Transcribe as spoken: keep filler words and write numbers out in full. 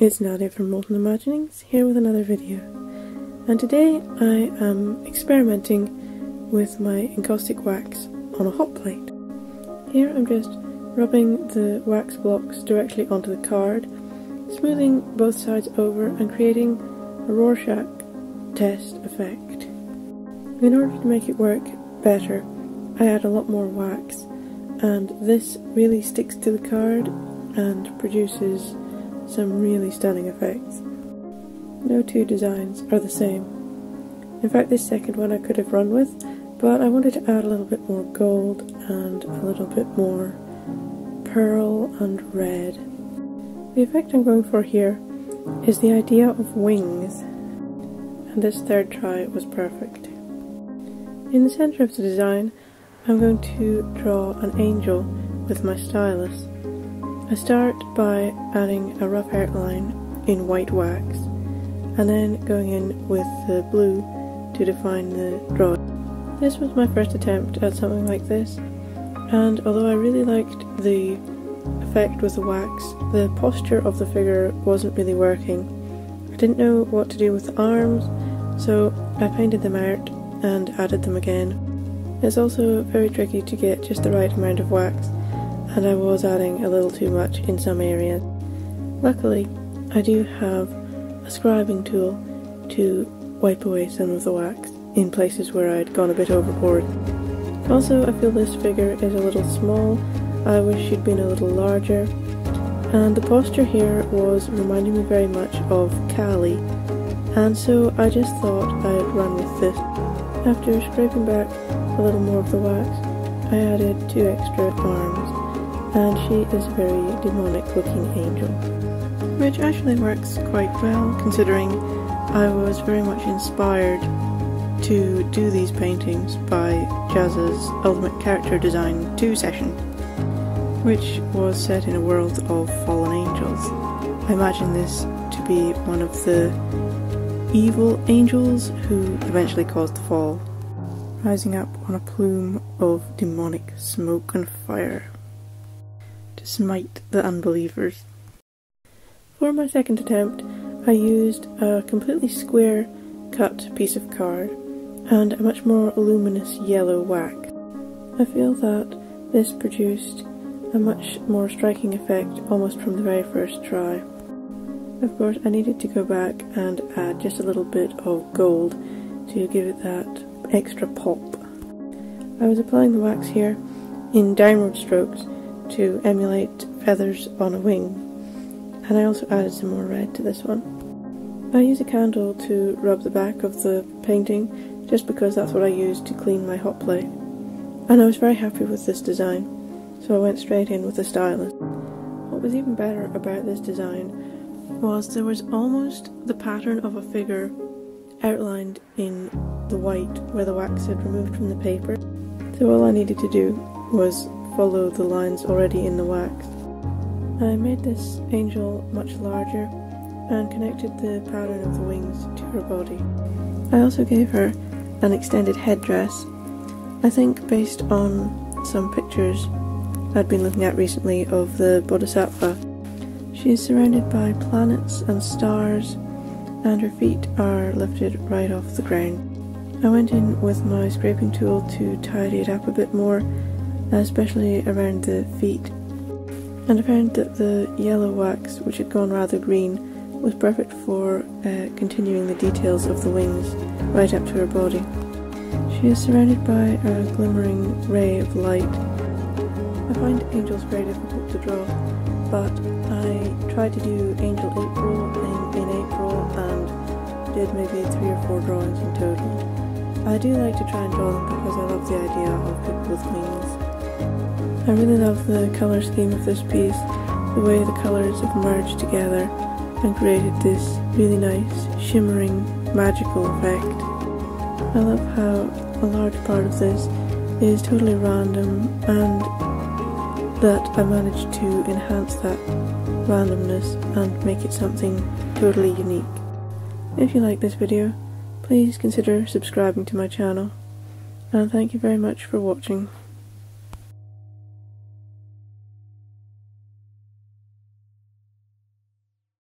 It's Nadia from Molten Imaginings, here with another video. And today I am experimenting with my encaustic wax on a hot plate. Here I'm just rubbing the wax blocks directly onto the card, smoothing both sides over and creating a Rorschach Test effect. In order to make it work better, I add a lot more wax, and this really sticks to the card and produces some really stunning effects. No two designs are the same. In fact, this second one I could have run with, but I wanted to add a little bit more gold and a little bit more pearl and red. The effect I'm going for here is the idea of wings, and this third try was perfect. In the centre of the design, I'm going to draw an angel with my stylus. I start by adding a rough outline in white wax, and then going in with the blue to define the drawing. This was my first attempt at something like this, and although I really liked the effect with the wax, the posture of the figure wasn't really working. I didn't know what to do with the arms, so I painted them out and added them again. It's also very tricky to get just the right amount of wax, and I was adding a little too much in some areas. Luckily, I do have a scribing tool to wipe away some of the wax in places where I'd gone a bit overboard. Also, I feel this figure is a little small. I wish she'd been a little larger. And the posture here was reminding me very much of Cali, and so I just thought I'd run with this. After scraping back a little more of the wax, I added two extra arms, and she is a very demonic looking angel, which actually works quite well considering I was very much inspired to do these paintings by Jazza's Ultimate Character Design two session, which was set in a world of fallen angels. I imagine this to be one of the evil angels who eventually caused the fall, rising up on a plume of demonic smoke and fire to smite the unbelievers. For my second attempt, I used a completely square cut piece of card and a much more luminous yellow wax. I feel that this produced a much more striking effect almost from the very first try. Of course, I needed to go back and add just a little bit of gold to give it that extra pop. I was applying the wax here in downward strokes to emulate feathers on a wing, and I also added some more red to this one. I use a candle to rub the back of the painting just because that's what I used to clean my hot plate, and I was very happy with this design, so I went straight in with the stylus. What was even better about this design was there was almost the pattern of a figure outlined in the white where the wax had removed from the paper, so all I needed to do was follow the lines already in the wax. I made this angel much larger and connected the pattern of the wings to her body. I also gave her an extended headdress. I think based on some pictures I'd been looking at recently of the Bodhisattva. She is surrounded by planets and stars, and her feet are lifted right off the ground. I went in with my scraping tool to tidy it up a bit more, especially around the feet, and I found that the yellow wax, which had gone rather green, was perfect for uh, continuing the details of the wings right up to her body. She is surrounded by a glimmering ray of light. I find angels very difficult to draw, but I tried to do Angel April in, in April and did maybe three or four drawings in total. I do like to try and draw them because I love the idea of people with wings. I really love the colour scheme of this piece, the way the colours have merged together and created this really nice, shimmering, magical effect. I love how a large part of this is totally random, and that I managed to enhance that randomness and make it something totally unique. If you like this video, please consider subscribing to my channel, and thank you very much for watching.